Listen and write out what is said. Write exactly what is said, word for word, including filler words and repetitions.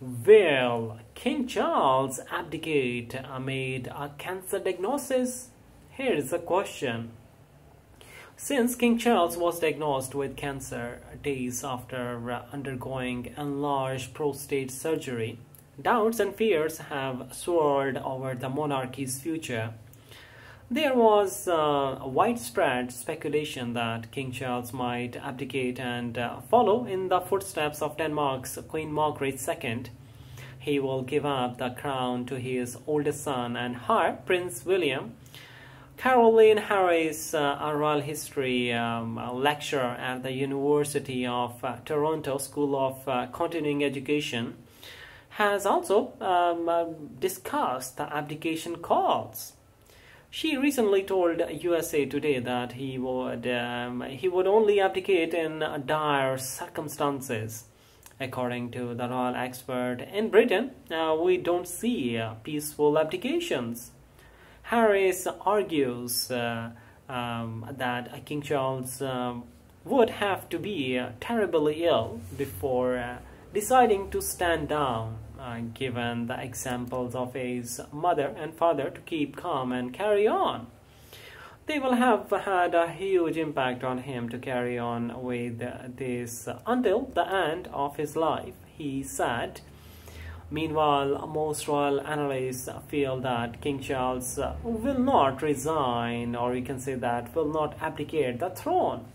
Will King Charles abdicate amid a cancer diagnosis? Here is the question. Since King Charles was diagnosed with cancer days after undergoing enlarged prostate surgery, doubts and fears have soared over the monarchy's future. There was uh, widespread speculation that King Charles might abdicate and uh, follow in the footsteps of Denmark's Queen Margrethe the Second. He will give up the crown to his oldest son and heir, Prince William. Carolyn Harris, uh, a royal history um, lecturer at the University of uh, Toronto School of uh, Continuing Education, has also um, uh, discussed the abdication calls. She recently told U S A Today that he would, um, he would only abdicate in dire circumstances. According to the royal expert in Britain, uh, we don't see uh, peaceful abdications. Harris argues uh, um, that King Charles um, would have to be uh, terribly ill before uh, deciding to stand down. Uh, given the examples of his mother and father to keep calm and carry on. They will have had a huge impact on him to carry on with this until the end of his life, he said. Meanwhile, most royal analysts feel that King Charles will not resign, or you can say that will not abdicate the throne.